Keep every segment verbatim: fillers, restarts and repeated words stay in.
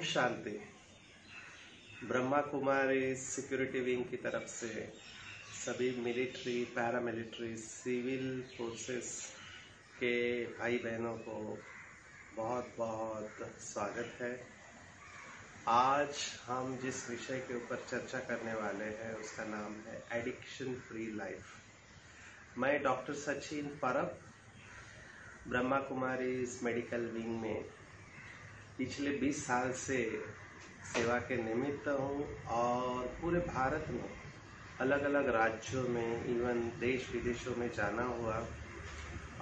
ओम शांति। Brahma Kumari security wing की तरफ से सभी मिलिट्री, पैरामिलिट्री, सिविल फोर्सेस के भाई बहनों को बहुत बहुत स्वागत है। आज हम जिस विषय के ऊपर चर्चा करने वाले हैं उसका नाम है एडिक्शन फ्री लाइफ। मैं doctor Sachin Parab Brahma Kumaris medical wing में पिछले बीस साल से सेवा के निमित्त हूँ और पूरे भारत में, अलग अलग राज्यों में, इवन देश विदेशों में जाना हुआ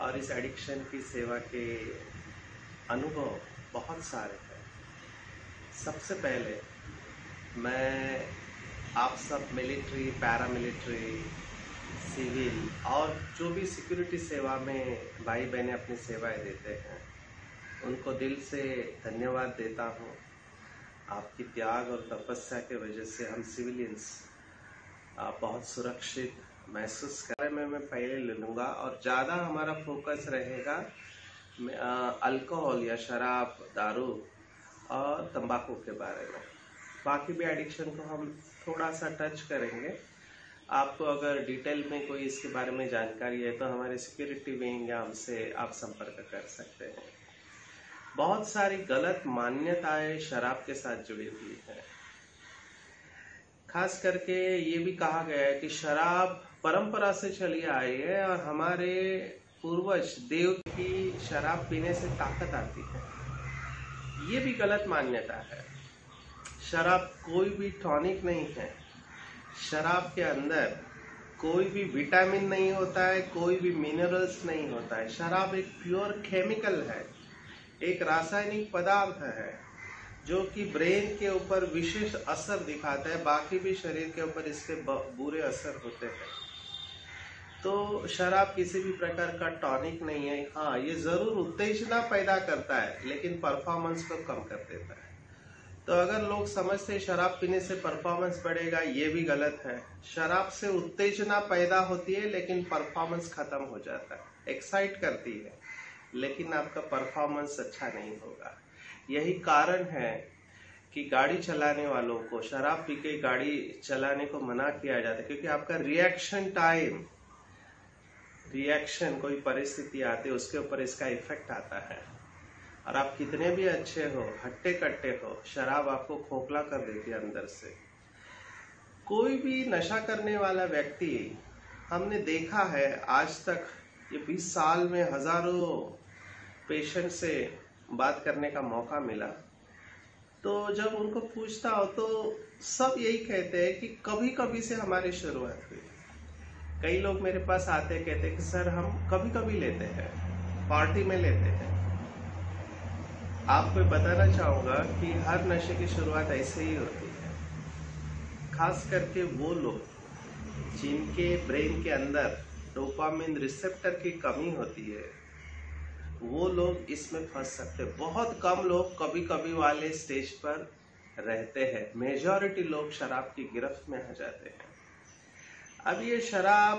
और इस एडिक्शन की सेवा के अनुभव बहुत सारे हैं। सबसे पहले मैं आप सब मिलिट्री, पैरामिलिट्री, सिविल और जो भी सिक्योरिटी सेवा में भाई बहनें अपनी सेवाएं देते हैं उनको दिल से धन्यवाद देता हूँ। आपकी त्याग और तपस्या के वजह से हम सिविलियंस बहुत सुरक्षित महसूस कर रहे हैं। मैं मैं पहले ले लूँगा और ज़्यादा हमारा फोकस रहेगा अल्कोहल या शराब, दारू और तंबाकू के बारे में। बाकी भी एडिक्शन को हम थोड़ा सा टच करेंगे। आपको अगर डिटेल में कोई इसके बारे में जानकारी है तो हमारे सिक्योरिटी विंग या हमसे आप संपर्क कर सकते हैं। बहुत सारी गलत मान्यताएं शराब के साथ जुड़ी हुई हैं। खास करके ये भी कहा गया है कि शराब परंपरा से चली आई है और हमारे पूर्वज देवता की शराब पीने से ताकत आती है, ये भी गलत मान्यता है। शराब कोई भी टॉनिक नहीं है, शराब के अंदर कोई भी विटामिन नहीं होता है, कोई भी मिनरल्स नहीं होता है। शराब एक प्योर केमिकल है, एक रासायनिक पदार्थ है जो कि ब्रेन के ऊपर विशेष असर दिखाता है, बाकी भी शरीर के ऊपर इसके बुरे असर होते हैं। तो शराब किसी भी प्रकार का टॉनिक नहीं है। हाँ, ये ज़रूर उत्तेजना पैदा करता है लेकिन परफॉर्मेंस को कम कर देता है। तो अगर लोग समझते हैं शराब पीने से परफॉर्मेंस बढ़ेगा, ये भी गलत है। शराब से उत्तेजना पैदा होती है लेकिन परफॉर्मेंस ख़त्म हो जाता है, एक्साइट करती है लेकिन आपका परफॉर्मेंस अच्छा नहीं होगा। यही कारण है कि गाड़ी चलाने वालों को शराब पी के गाड़ी चलाने को मना किया जाता है, क्योंकि आपका रिएक्शन टाइम, रिएक्शन कोई परिस्थिति आती है उसके ऊपर इसका इफेक्ट आता है। और आप कितने भी अच्छे हो, हट्टे कट्टे हो, शराब आपको खोखला कर देती है अंदर से। कोई भी नशा करने वाला व्यक्ति हमने देखा है आज तक, ये बीस साल में हजारों पेशेंट से बात करने का मौका मिला, तो जब उनको पूछता हो तो सब यही कहते हैं कि कभी कभी से हमारी शुरुआत हुई। कई लोग मेरे पास आते कहते कि सर हम कभी कभी लेते हैं, पार्टी में लेते हैं। आपको बताना चाहूँगा कि हर नशे की शुरुआत ऐसे ही होती है, खास करके वो लोग जिनके ब्रेन के अंदर डोपामिन रिसेप्टर की कमी होती है, वो लोग इसमें फंस सकते हैं। बहुत कम लोग कभी कभी वाले स्टेज पर रहते हैं, मेजॉरिटी लोग शराब की गिरफ्त में आ जाते हैं। अब ये शराब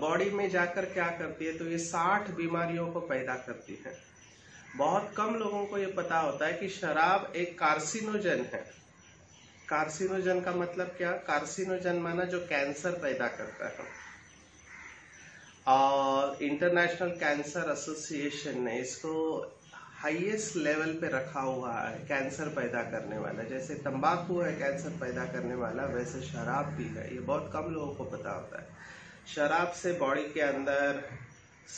बॉडी में जाकर क्या करती है तो ये साठ बीमारियों को पैदा करती है। बहुत कम लोगों को ये पता होता है कि शराब एक कार्सिनोजन है। कार्सिनोजन का मतलब क्या? कार्सिनोजन माना जो कैंसर पैदा करता है, और इंटरनेशनल कैंसर एसोसिएशन ने इसको हाईएस्ट लेवल पे रखा हुआ है कैंसर पैदा करने वाला। जैसे तंबाकू है कैंसर पैदा करने वाला, वैसे शराब भी है। ये बहुत कम लोगों को पता होता है। शराब से बॉडी के अंदर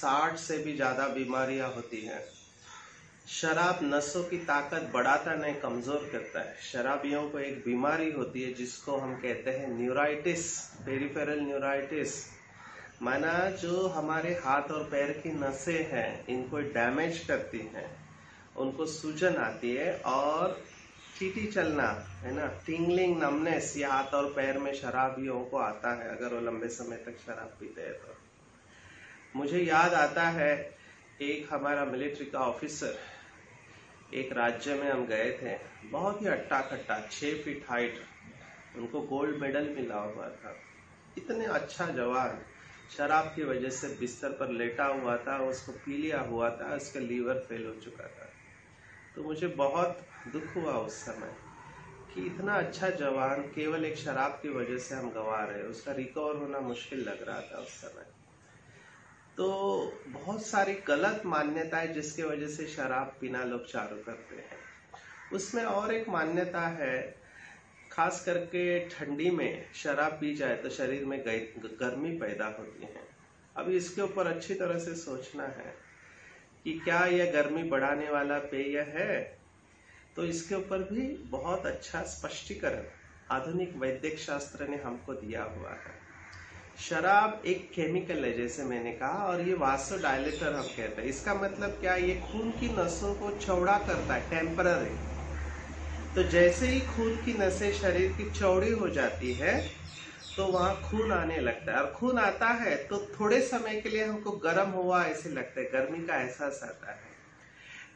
साठ से भी ज़्यादा बीमारियां होती हैं। शराब नसों की ताकत बढ़ाता नहीं, कमज़ोर करता है। शराबियों को एक बीमारी होती है जिसको हम कहते हैं न्यूराइटिस, पेरिफेरल न्यूराइटिस, माना जो हमारे हाथ और पैर की नसें हैं इनको डैमेज करती हैं, उनको सूजन आती है और चीटी चलना है ना, टिंगलिंग, नमनेस, ये हाथ और पैर में शराबियों को आता है अगर वो लंबे समय तक शराब पीते हैं तो। मुझे याद आता है एक हमारा मिलिट्री का ऑफिसर, एक राज्य में हम गए थे, बहुत ही अट्टा खट्टा, छः फीट हाइट, उनको गोल्ड मेडल मिला हुआ था। इतने अच्छा जवान शराब की वजह से बिस्तर पर लेटा हुआ था, उसको पी लिया हुआ था, उसका लीवर फेल हो चुका था। तो मुझे बहुत दुख हुआ उस समय कि इतना अच्छा जवान केवल एक शराब की वजह से हम गंवा रहे हैं। उसका रिकवर होना मुश्किल लग रहा था उस समय। तो बहुत सारी गलत मान्यताएं जिसके वजह से शराब पीना लोग चालू करते हैं। उसमें और एक मान्यता है, खास करके ठंडी में शराब पी जाए तो शरीर में गर्मी पैदा होती है। अब इसके ऊपर अच्छी तरह से सोचना है कि क्या यह गर्मी बढ़ाने वाला पेय है, तो इसके ऊपर भी बहुत अच्छा स्पष्टीकरण आधुनिक वैद्यक शास्त्र ने हमको दिया हुआ है। शराब एक केमिकल है, जैसे मैंने कहा, और ये वासोडायलेटर हम कहते हैं। इसका मतलब क्या, ये खून की नसों को चौड़ा करता है टेम्पररी। तो जैसे ही खून की नसें शरीर की चौड़ी हो जाती है तो वहाँ खून आने लगता है, और खून आता है तो थोड़े समय के लिए हमको गर्म हुआ ऐसे लगता है, गर्मी का एहसास आता है।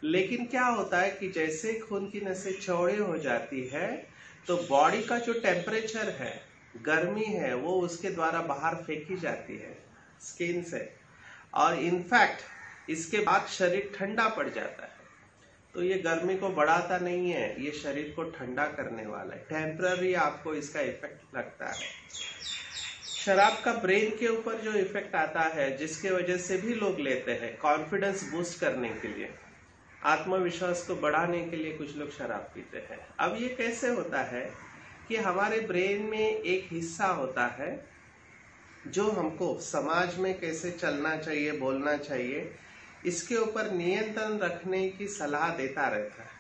लेकिन क्या होता है कि जैसे खून की नसें चौड़े हो जाती है तो बॉडी का जो टेम्परेचर है, गर्मी है, वो उसके द्वारा बाहर फेंकी जाती है स्किन से, और इनफैक्ट इसके बाद शरीर ठंडा पड़ जाता है। तो ये गर्मी को बढ़ाता नहीं है, ये शरीर को ठंडा करने वाला है। टेम्पररी आपको इसका इफेक्ट लगता है। शराब का ब्रेन के ऊपर जो इफेक्ट आता है, जिसके वजह से भी लोग लेते हैं, कॉन्फिडेंस बूस्ट करने के लिए, आत्मविश्वास को बढ़ाने के लिए कुछ लोग शराब पीते हैं। अब ये कैसे होता है कि हमारे ब्रेन में एक हिस्सा होता है जो हमको समाज में कैसे चलना चाहिए, बोलना चाहिए, इसके ऊपर नियंत्रण रखने की सलाह देता रहता है।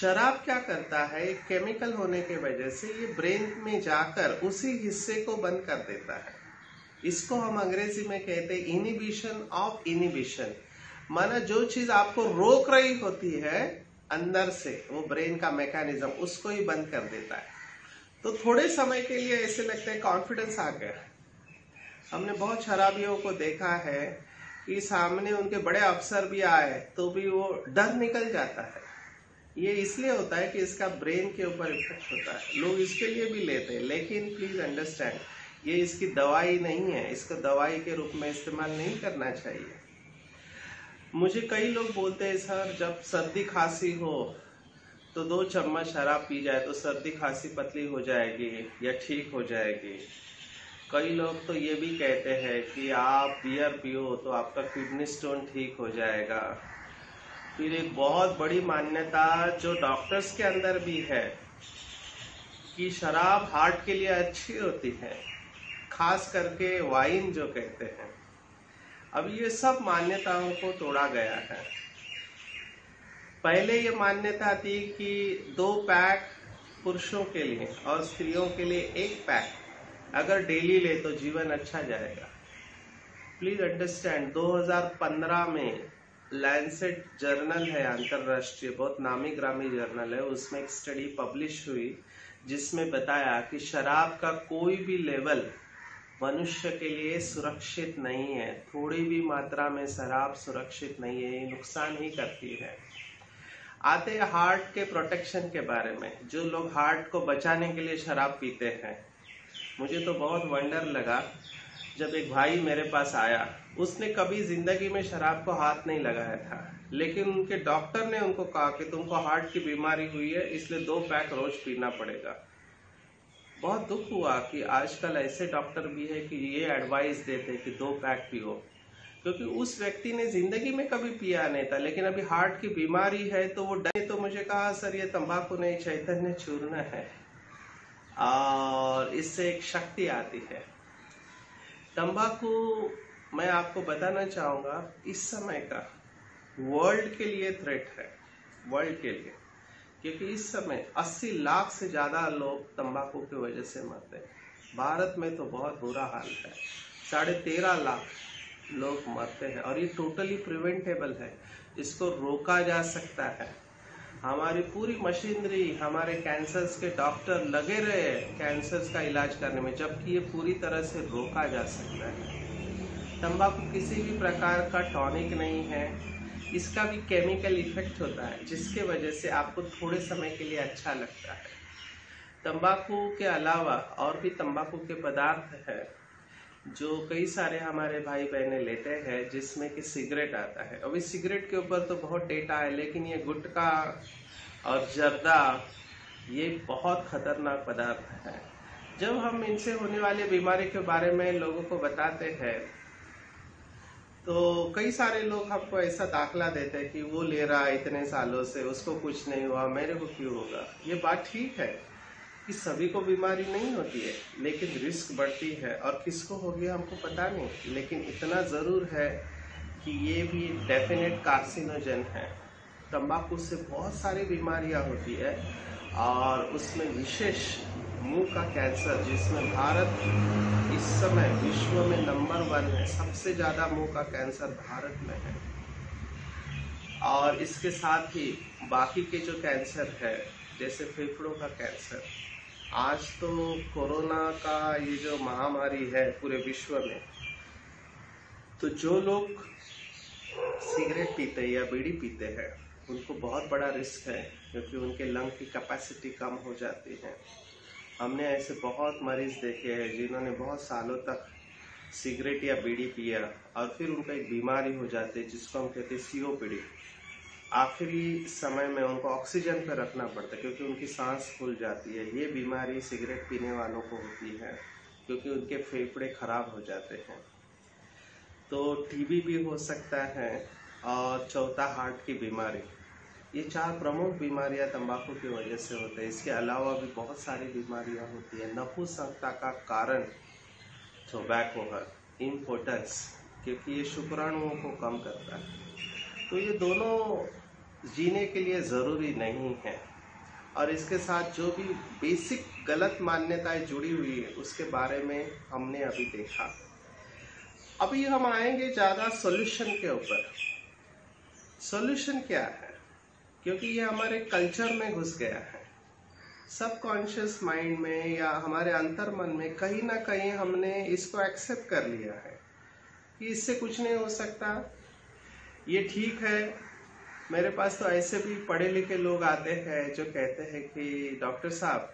शराब क्या करता है, केमिकल होने के वजह से ये ब्रेन में जाकर उसी हिस्से को बंद कर देता है। इसको हम अंग्रेजी में कहते हैं इनिबिशन ऑफ इनिबिशन। माना जो चीज आपको रोक रही होती है अंदर से, वो ब्रेन का मैकेनिज्म उसको ही बंद कर देता है। तो थोड़े समय के लिए ऐसे लगता है कॉन्फिडेंस आ गया। हमने बहुत शराबियों को देखा है कि सामने उनके बड़े अफसर भी आए तो भी वो डर निकल जाता है। ये इसलिए होता है कि इसका ब्रेन के ऊपर इफेक्ट होता है। लोग इसके लिए भी लेते हैं, लेकिन प्लीज अंडरस्टैंड, ये इसकी दवाई नहीं है। इसको दवाई के रूप में इस्तेमाल नहीं करना चाहिए। मुझे कई लोग बोलते हैं, सर जब सर्दी खांसी हो तो दो चम्मच शराब पी जाए तो सर्दी खांसी पतली हो जाएगी या ठीक हो जाएगी। कई लोग तो ये भी कहते हैं कि आप बियर पियो तो आपका किडनी स्टोन ठीक हो जाएगा। फिर एक बहुत बड़ी मान्यता जो डॉक्टर्स के अंदर भी है कि शराब हार्ट के लिए अच्छी होती है, खास करके वाइन जो कहते हैं। अब ये सब मान्यताओं को तोड़ा गया है। पहले ये मान्यता थी कि दो पैक पुरुषों के लिए और स्त्रियों के लिए एक पैक अगर डेली ले तो जीवन अच्छा जाएगा। प्लीज अंडरस्टैंड, दो हज़ार पंद्रह में लैंसेट जर्नल है, अंतरराष्ट्रीय बहुत नामी ग्रामी जर्नल है, उसमें एक स्टडी पब्लिश हुई जिसमें बताया कि शराब का कोई भी लेवल मनुष्य के लिए सुरक्षित नहीं है। थोड़ी भी मात्रा में शराब सुरक्षित नहीं है, ये नुकसान ही करती है। आते हार्ट के प्रोटेक्शन के बारे में, जो लोग हार्ट को बचाने के लिए शराब पीते हैं। मुझे तो बहुत वंडर लगा जब एक भाई मेरे पास आया, उसने कभी जिंदगी में शराब को हाथ नहीं लगाया था, लेकिन उनके डॉक्टर ने उनको कहा कि तुमको हार्ट की बीमारी हुई है इसलिए दो पैक रोज पीना पड़ेगा। बहुत दुख हुआ कि आजकल ऐसे डॉक्टर भी है कि ये एडवाइस देते कि दो पैक पियो, क्योंकि उस व्यक्ति ने जिंदगी में कभी पिया नहीं था, लेकिन अभी हार्ट की बीमारी है तो वो डरे। तो मुझे कहा, सर ये तंबाकू नहीं, चैतन्य चूर्ण है, और इससे एक शक्ति आती है। तंबाकू, मैं आपको बताना चाहूँगा, इस समय का वर्ल्ड के लिए थ्रेट है, वर्ल्ड के लिए, क्योंकि इस समय अस्सी लाख से ज़्यादा लोग तंबाकू की वजह से मरते हैं। भारत में तो बहुत बुरा हाल है, साढ़े तेरह लाख लोग मरते हैं, और ये टोटली प्रिवेंटेबल है, इसको रोका जा सकता है। हमारी पूरी मशीनरी, हमारे कैंसर्स के डॉक्टर लगे रहे कैंसर्स का इलाज करने में, जबकि ये पूरी तरह से रोका जा सकता है। तंबाकू किसी भी प्रकार का टॉनिक नहीं है, इसका भी केमिकल इफेक्ट होता है जिसके वजह से आपको थोड़े समय के लिए अच्छा लगता है। तंबाकू के अलावा और भी तंबाकू के पदार्थ है जो कई सारे हमारे भाई बहने लेते हैं जिसमें कि सिगरेट आता है। अभी सिगरेट के ऊपर तो बहुत डेटा है, लेकिन ये गुटखा और जर्दा ये बहुत खतरनाक पदार्थ है। जब हम इनसे होने वाले बीमारी के बारे में लोगों को बताते हैं तो कई सारे लोग हमको ऐसा दाखला देते हैं कि वो ले रहा है इतने सालों से, उसको कुछ नहीं हुआ, मेरे को क्यों होगा। ये बात ठीक है कि सभी को बीमारी नहीं होती है, लेकिन रिस्क बढ़ती है और किसको होगी हमको पता नहीं, लेकिन इतना ज़रूर है कि ये भी डेफिनेट कार्सिनोजन है। तंबाकू से बहुत सारी बीमारियां होती है और उसमें विशेष मुंह का कैंसर, जिसमें भारत इस समय विश्व में नंबर वन है, सबसे ज़्यादा मुंह का कैंसर भारत में है। और इसके साथ ही बाकी के जो कैंसर है जैसे फेफड़ों का कैंसर, आज तो कोरोना का ये जो महामारी है पूरे विश्व में, तो जो लोग सिगरेट पीते हैं या बीड़ी पीते हैं उनको बहुत बड़ा रिस्क है, क्योंकि उनके लंग की कैपेसिटी कम हो जाती है। हमने ऐसे बहुत मरीज देखे हैं जिन्होंने बहुत सालों तक सिगरेट या बीड़ी पिया और फिर उनका एक बीमारी हो जाती है जिसको हम कहते हैं सीओपीडी। आखिरी समय में उनको ऑक्सीजन पर रखना पड़ता है क्योंकि उनकी सांस फूल जाती है। ये बीमारी सिगरेट पीने वालों को होती है क्योंकि उनके फेफड़े खराब हो जाते हैं। तो टीबी भी हो सकता है और चौथा हार्ट की बीमारी। ये चार प्रमुख बीमारियां तंबाकू की वजह से होते हैं। इसके अलावा भी बहुत सारी बीमारियां होती है। नपुंसकता का कारण टोबैको है, इम्पोर्टेंस, क्योंकि ये शुक्राणुओं को कम करता है। तो ये दोनों जीने के लिए ज़रूरी नहीं है। और इसके साथ जो भी बेसिक गलत मान्यताएं जुड़ी हुई है उसके बारे में हमने अभी देखा। अभी हम आएंगे ज़्यादा सॉल्यूशन के ऊपर। सॉल्यूशन क्या है, क्योंकि ये हमारे कल्चर में घुस गया है, सबकॉन्शियस माइंड में या हमारे अंतर्मन में कहीं ना कहीं हमने इसको एक्सेप्ट कर लिया है कि इससे कुछ नहीं हो सकता, ये ठीक है। मेरे पास तो ऐसे भी पढ़े लिखे लोग आते हैं जो कहते हैं कि डॉक्टर साहब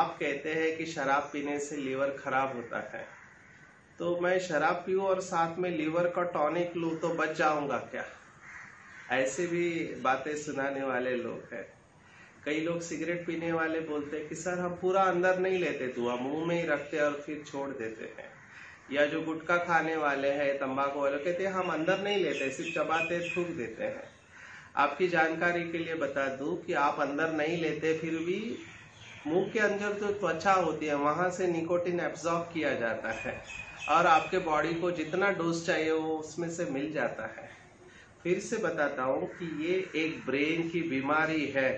आप कहते हैं कि शराब पीने से लीवर खराब होता है, तो मैं शराब पीऊँ और साथ में लीवर का टॉनिक लूँ तो बच जाऊँगा क्या? ऐसे भी बातें सुनाने वाले लोग हैं। कई लोग सिगरेट पीने वाले बोलते हैं कि सर हम पूरा अंदर नहीं लेते, धुआं मुँह में ही रखते और फिर छोड़ देते हैं। या जो गुटखा खाने वाले हैं तंबाकू वाले कहते हैं हम अंदर नहीं लेते, सिर्फ चबाते थूक देते हैं। आपकी जानकारी के लिए बता दूं कि आप अंदर नहीं लेते, फिर भी मुंह के अंदर जो त्वचा होती है वहां से निकोटिन एब्जॉर्ब किया जाता है और आपके बॉडी को जितना डोज चाहिए वो उसमें से मिल जाता है। फिर से बताता हूँ कि ये एक ब्रेन की बीमारी है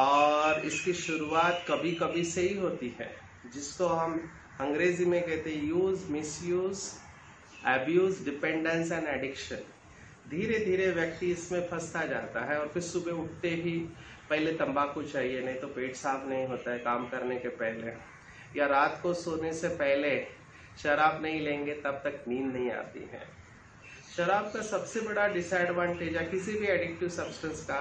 और इसकी शुरुआत कभी कभी से ही होती है, जिसको हम अंग्रेजी में कहते हैं use, misuse, abuse, dependence and addiction. धीरे धीरे व्यक्ति इसमें फंसता जाता है और फिर सुबह उठते ही पहले तंबाकू चाहिए, नहीं तो पेट साफ नहीं होता है काम करने के पहले। या रात को सोने से पहले शराब नहीं लेंगे तब तक नींद नहीं आती है। शराब का सबसे बड़ा डिसएडवांटेज या किसी भी एडिक्टिव सब्सटेंस का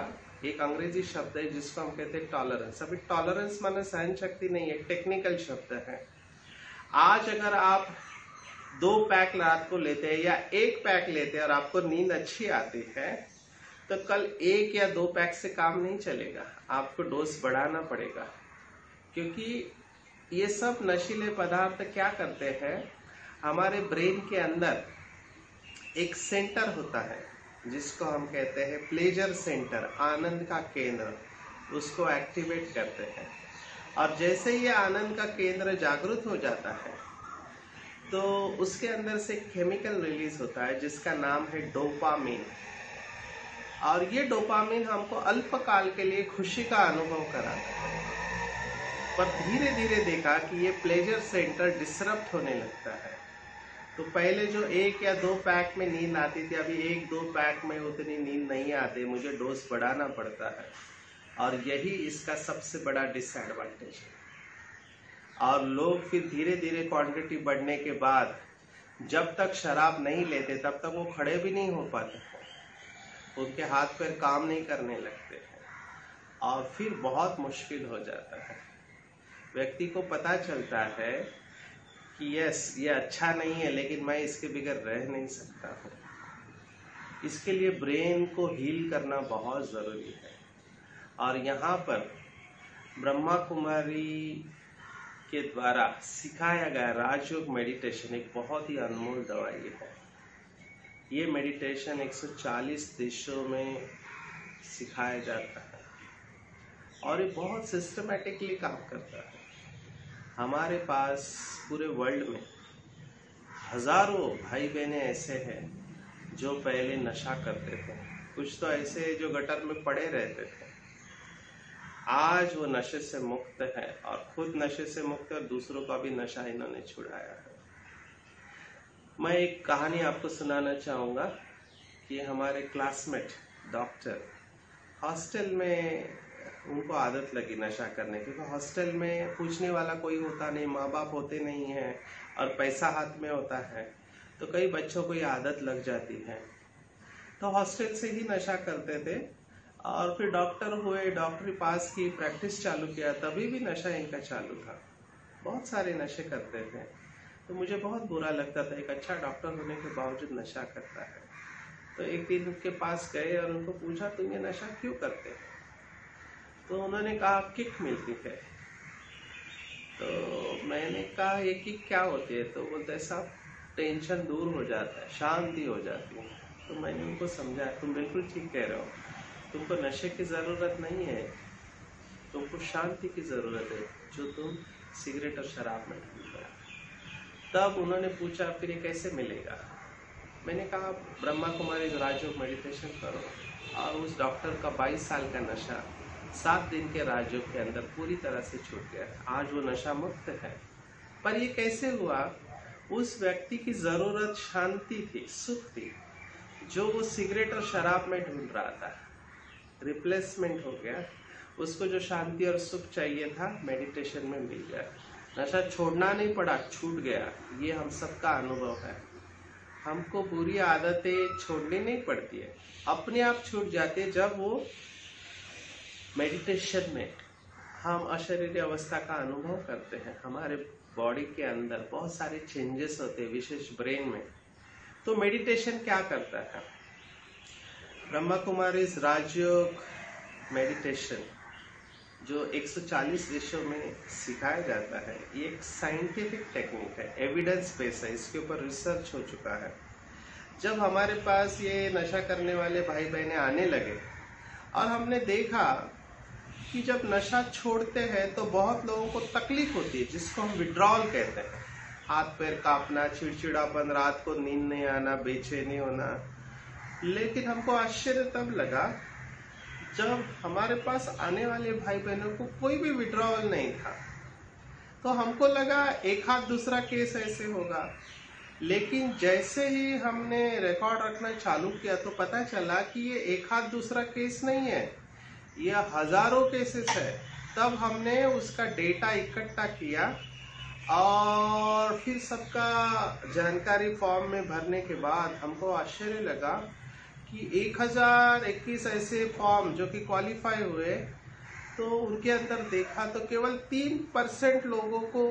एक अंग्रेजी शब्द है जिसको हम कहते हैं टॉलरेंस। अभी टॉलरेंस माने सहन शक्ति नहीं है, टेक्निकल शब्द है। आज अगर आप दो पैक रात को लेते हैं या एक पैक लेते हैं और आपको नींद अच्छी आती है, तो कल एक या दो पैक से काम नहीं चलेगा, आपको डोज बढ़ाना पड़ेगा। क्योंकि ये सब नशीले पदार्थ क्या करते हैं, हमारे ब्रेन के अंदर एक सेंटर होता है जिसको हम कहते हैं प्लेजर सेंटर, आनंद का केंद्र, उसको एक्टिवेट करते हैं। और जैसे ये आनंद का केंद्र जागृत हो जाता है तो उसके अंदर से केमिकल रिलीज होता है जिसका नाम है डोपामिन। और ये डोपामिन हमको अल्पकाल के लिए खुशी का अनुभव कराता है, पर धीरे धीरे देखा कि ये प्लेजर सेंटर डिसरप्ट होने लगता है। तो पहले जो एक या दो पैक में नींद आती थी, अभी एक दो पैक में उतनी नींद नहीं आती, मुझे डोज बढ़ाना पड़ता है। और यही इसका सबसे बड़ा डिसएडवांटेज है। और लोग फिर धीरे धीरे क्वांटिटी बढ़ने के बाद जब तक शराब नहीं लेते तब तक वो खड़े भी नहीं हो पाते हैं, उनके हाथ पैर काम नहीं करने लगते हैं और फिर बहुत मुश्किल हो जाता है। व्यक्ति को पता चलता है कि यस ये अच्छा नहीं है, लेकिन मैं इसके बगैर रह नहीं सकता हूँ। इसके लिए ब्रेन को हील करना बहुत ज़रूरी है। और यहाँ पर ब्रह्मा कुमारी के द्वारा सिखाया गया राजयोग मेडिटेशन एक बहुत ही अनमोल दवाई है। ये मेडिटेशन एक सौ चालीस देशों में सिखाया जाता है और ये बहुत सिस्टमेटिकली काम करता है। हमारे पास पूरे वर्ल्ड में हजारों भाई बहनें ऐसे हैं जो पहले नशा करते थे, कुछ तो ऐसे हैं जो गटर में पड़े रहते थे, आज वो नशे से मुक्त है और खुद नशे से मुक्त और दूसरों का भी नशा इन्होंने छुड़ाया है। मैं एक कहानी आपको सुनाना चाहूँगा कि हमारे क्लासमेट डॉक्टर हॉस्टल में उनको आदत लगी नशा करने की, क्योंकि हॉस्टल में पूछने वाला कोई होता नहीं, माँ बाप होते नहीं हैं और पैसा हाथ में होता है, तो कई बच्चों को ये आदत लग जाती है। तो हॉस्टल से ही नशा करते थे और फिर डॉक्टर हुए, डॉक्टरी पास की, प्रैक्टिस चालू किया, तभी भी नशा इनका चालू था। बहुत सारे नशे करते थे, तो मुझे बहुत बुरा लगता था, एक अच्छा डॉक्टर होने के बावजूद नशा करता है। तो एक दिन उनके पास गए और उनको पूछा तुम ये नशा क्यों करते हैं? तो उन्होंने कहा किक मिलती है। तो मैंने कहा ये किक क्या होती है? तो बोलते हैं साहब टेंशन दूर हो जाता है, शांति हो जाती है। तो मैंने उनको समझाया तुम बिल्कुल ठीक कह रहे हो, तुमको नशे की ज़रूरत नहीं है, तुमको शांति की ज़रूरत है जो तुम सिगरेट और शराब में ढूंढ रहे हो। तब उन्होंने पूछा फिर ये कैसे मिलेगा? मैंने कहा ब्रह्मा कुमारी राजयोग मेडिटेशन करो। और उस डॉक्टर का बाईस साल का नशा सात दिन के राजयोग के अंदर पूरी तरह से छूट गया, आज वो नशा मुक्त है। पर ये कैसे हुआ? उस व्यक्ति की ज़रूरत शांति थी, सुख थी, जो वो सिगरेट और शराब में ढूंढ रहा था, रिप्लेसमेंट हो गया। उसको जो शांति और सुख चाहिए था मेडिटेशन में मिल गया, नशा छोड़ना नहीं पड़ा, छूट गया। ये हम सबका अनुभव है। हमको बुरी आदतें छोड़नी नहीं पड़ती है, अपने आप छूट जाती है जब वो मेडिटेशन में हम अशरीरी अवस्था का अनुभव करते हैं। हमारे बॉडी के अंदर बहुत सारे चेंजेस होते हैं, विशेष ब्रेन में। तो मेडिटेशन क्या करता है? ब्रह्मा कुमारीज़ राजयोग मेडिटेशन जो एक सौ चालीस देशों में सिखाया जाता है, ये एक साइंटिफिक टेक्निक है, एविडेंस बेस है, इसके ऊपर रिसर्च हो चुका है। जब हमारे पास ये नशा करने वाले भाई बहनें आने लगे और हमने देखा कि जब नशा छोड़ते हैं तो बहुत लोगों को तकलीफ होती है, जिसको हम विड्रॉल कहते हैं। हाथ पैर कांपना, चिड़चिड़ापन, रात को नींद नहीं आना, बेचैनी होना। लेकिन हमको आश्चर्य तब लगा जब हमारे पास आने वाले भाई बहनों को कोई भी विड्रॉल नहीं था। तो हमको लगा एक हाथ दूसरा केस ऐसे होगा, लेकिन जैसे ही हमने रिकॉर्ड रखना चालू किया तो पता चला कि ये एक हाथ दूसरा केस नहीं है, ये हजारों केसेस है। तब हमने उसका डेटा इकट्ठा किया और फिर सबका जानकारी फॉर्म में भरने के बाद हमको आश्चर्य लगा कि एक हजार इक्कीस ऐसे फॉर्म जो कि क्वालिफाई हुए, तो उनके अंदर देखा तो केवल तीन परसेंट लोगों को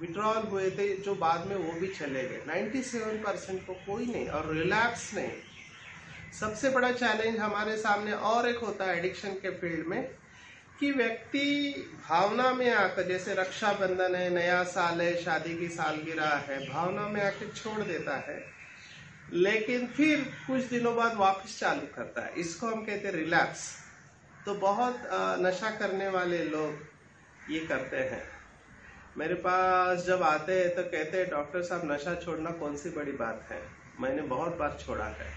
विड्रॉल हुए थे, जो बाद में वो भी चले गए। नाइन्टी सेवन परसेंट को कोई नहीं और रिलैप्स नहीं। सबसे बड़ा चैलेंज हमारे सामने और एक होता है एडिक्शन के फील्ड में कि व्यक्ति भावना में आकर, जैसे रक्षाबंधन है, नया साल है, शादी की सालगिरह है, भावना में आकर छोड़ देता है, लेकिन फिर कुछ दिनों बाद वापस चालू करता है। इसको हम कहते हैं रिलैप्स। तो बहुत नशा करने वाले लोग ये करते हैं। मेरे पास जब आते हैं तो कहते हैं डॉक्टर साहब नशा छोड़ना कौन सी बड़ी बात है, मैंने बहुत बार छोड़ा है,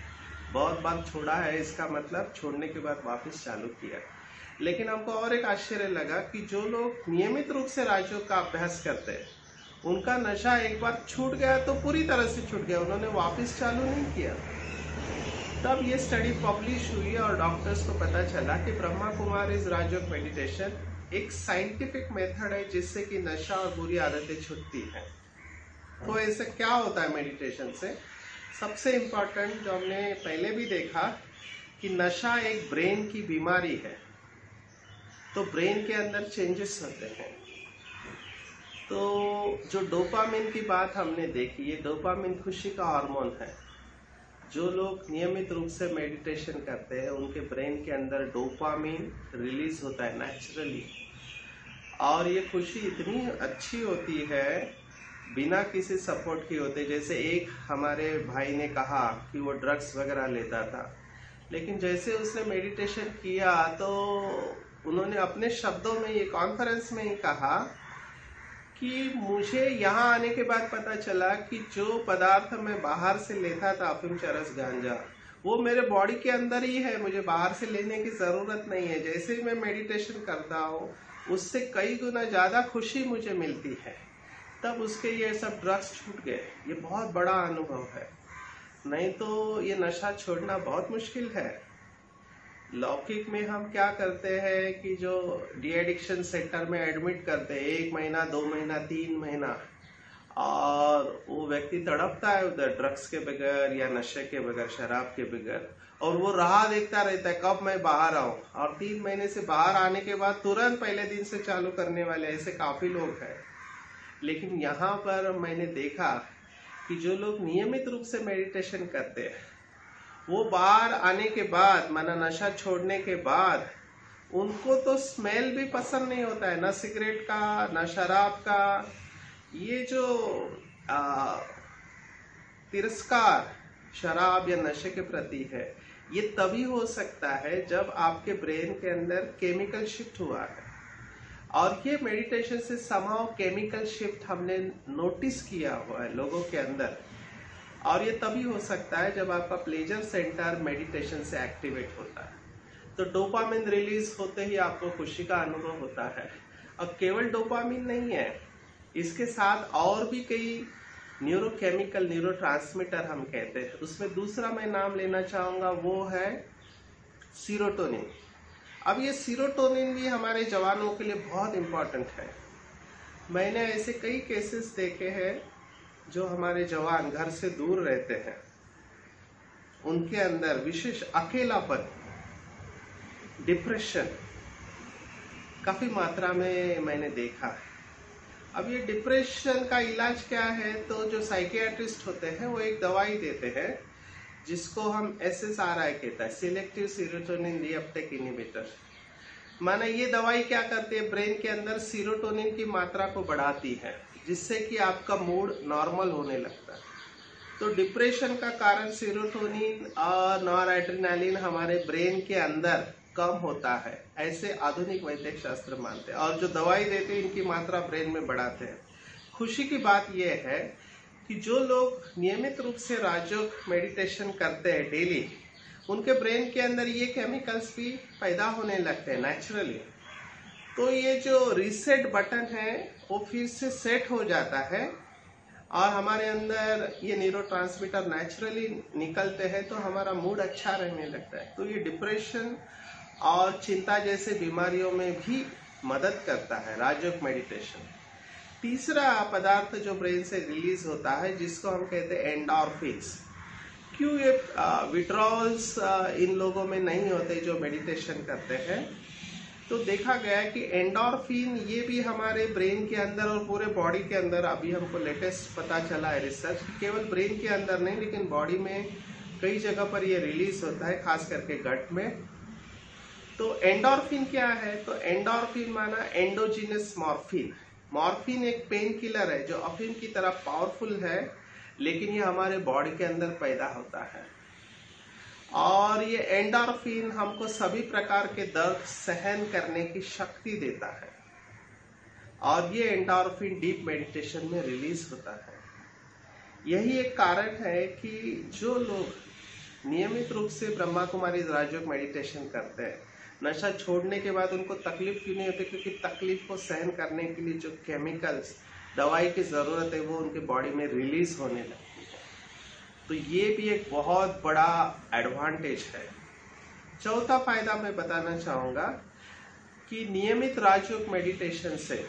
बहुत बार छोड़ा है, इसका मतलब छोड़ने के बाद वापस चालू किया। लेकिन हमको और एक आश्चर्य लगा कि जो लोग नियमित रूप से राजयोग का अभ्यास करते हैं, उनका नशा एक बार छूट गया तो पूरी तरह से छूट गया, उन्होंने वापस चालू नहीं किया। तब ये स्टडी पब्लिश हुई और डॉक्टर्स को पता चला कि ब्रह्मा कुमारीज़ राजयोग मेडिटेशन एक साइंटिफिक मेथड है जिससे कि नशा और बुरी आदतें छूटती हैं। तो ऐसे क्या होता है मेडिटेशन से? सबसे इम्पॉर्टेंट जो हमने पहले भी देखा कि नशा एक ब्रेन की बीमारी है, तो ब्रेन के अंदर चेंजेस होते हैं। तो जो डोपामिन की बात हमने देखी, ये डोपामिन खुशी का हार्मोन है। जो लोग नियमित रूप से मेडिटेशन करते हैं उनके ब्रेन के अंदर डोपामिन रिलीज होता है नेचुरली, और ये खुशी इतनी अच्छी होती है बिना किसी सपोर्ट की होते। जैसे एक हमारे भाई ने कहा कि वो ड्रग्स वगैरह लेता था, लेकिन जैसे उसने मेडिटेशन किया तो उन्होंने अपने शब्दों में ये कॉन्फ्रेंस में ही कहा कि मुझे यहाँ आने के बाद पता चला कि जो पदार्थ मैं बाहर से लेता था, अफीम, चरस, गांजा, वो मेरे बॉडी के अंदर ही है, मुझे बाहर से लेने की ज़रूरत नहीं है। जैसे ही मैं मेडिटेशन करता हूँ उससे कई गुना ज़्यादा खुशी मुझे मिलती है। तब उसके ये सब ड्रग्स छूट गए। ये बहुत बड़ा अनुभव है, नहीं तो ये नशा छोड़ना बहुत मुश्किल है। लौकिक में हम क्या करते हैं कि जो डी एडिक्शन सेंटर में एडमिट करते हैं, एक महीना, दो महीना, तीन महीना, और वो व्यक्ति तड़पता है उधर ड्रग्स के बगैर या नशे के बगैर, शराब के बगैर, और वो राह देखता रहता है कब मैं बाहर आऊँ। और तीन महीने से बाहर आने के बाद तुरंत पहले दिन से चालू करने वाले ऐसे काफ़ी लोग हैं। लेकिन यहाँ पर मैंने देखा कि जो लोग नियमित रूप से मेडिटेशन करते हैं वो बाहर आने के बाद, माना नशा छोड़ने के बाद, उनको तो स्मेल भी पसंद नहीं होता है, ना सिगरेट का, ना शराब का। ये जो आ, तिरस्कार शराब या नशे के प्रति है, ये तभी हो सकता है जब आपके ब्रेन के अंदर केमिकल शिफ्ट हुआ है। और ये मेडिटेशन से समाओ केमिकल शिफ्ट हमने नोटिस किया हुआ है लोगों के अंदर, और ये तभी हो सकता है जब आपका प्लेजर सेंटर मेडिटेशन से एक्टिवेट होता है। तो डोपामिन रिलीज होते ही आपको खुशी का अनुभव होता है। और केवल डोपामिन नहीं है, इसके साथ और भी कई न्यूरोकेमिकल, न्यूरोट्रांसमीटर हम कहते हैं, उसमें दूसरा मैं नाम लेना चाहूँगा, वो है सीरोटोनिन। अब ये सीरोटोनिन भी हमारे जवानों के लिए बहुत इम्पॉर्टेंट है। मैंने ऐसे कई केसेस देखे हैं जो हमारे जवान घर से दूर रहते हैं, उनके अंदर विशेष अकेलापन, डिप्रेशन काफ़ी मात्रा में मैंने देखा है। अब ये डिप्रेशन का इलाज क्या है, तो जो साइकियाट्रिस्ट होते हैं वो एक दवाई देते हैं जिसको हम एस एस आर आई कहता है, सिलेक्टिव सीरोटोनिन रीअपटेक इनहिबिटर। माना ये दवाई क्या करती है, ब्रेन के अंदर सीरोटोनिन की मात्रा को बढ़ाती है, जिससे कि आपका मूड नॉर्मल होने लगता है। तो डिप्रेशन का कारण सीरोटोनिन और नॉरएड्रेनालिन हमारे ब्रेन के अंदर कम होता है, ऐसे आधुनिक वैद्यक शास्त्र मानते हैं, और जो दवाई देते हैं इनकी मात्रा ब्रेन में बढ़ाते हैं। खुशी की बात यह है कि जो लोग नियमित रूप से राजयोग मेडिटेशन करते हैं डेली, उनके ब्रेन के अंदर ये केमिकल्स भी पैदा होने लगते हैं नेचुरली। तो ये जो रीसेट बटन है वो फिर से सेट हो जाता है, और हमारे अंदर ये न्यूरोट्रांसमीटर नेचुरली निकलते हैं, तो हमारा मूड अच्छा रहने लगता है। तो ये डिप्रेशन और चिंता जैसे बीमारियों में भी मदद करता है राजयोग मेडिटेशन। तीसरा पदार्थ जो ब्रेन से रिलीज होता है जिसको हम कहते हैं एंडोर्फिन्स। क्यों ये विड्रॉल्स इन लोगों में नहीं होते जो मेडिटेशन करते हैं, तो देखा गया कि एंडोर्फिन ये भी हमारे ब्रेन के अंदर और पूरे बॉडी के अंदर, अभी हमको लेटेस्ट पता चला है रिसर्च, केवल ब्रेन के अंदर नहीं लेकिन बॉडी में कई जगह पर ये रिलीज होता है, खास करके गट में। तो एंडोर्फिन क्या है, तो एंडोर्फिन माना एंडोजीनस मॉर्फिन। मॉर्फिन एक पेन किलर है जो अफीम की तरह पावरफुल है, लेकिन ये हमारे बॉडी के अंदर पैदा होता है। और ये एंडोर्फिन हमको सभी प्रकार के दर्द सहन करने की शक्ति देता है, और ये एंडोर्फिन डीप मेडिटेशन में रिलीज होता है। यही एक कारण है कि जो लोग नियमित रूप से ब्रह्मा कुमारीज़ राजयोग मेडिटेशन करते हैं, नशा छोड़ने के बाद उनको तकलीफ क्यों नहीं होती, क्योंकि तकलीफ को सहन करने के लिए जो केमिकल्स, दवाई की ज़रूरत है, वो उनके बॉडी में रिलीज होने लगती है। तो ये भी एक बहुत बड़ा एडवांटेज है। चौथा फायदा मैं बताना चाहूँगा कि नियमित राजयोग मेडिटेशन से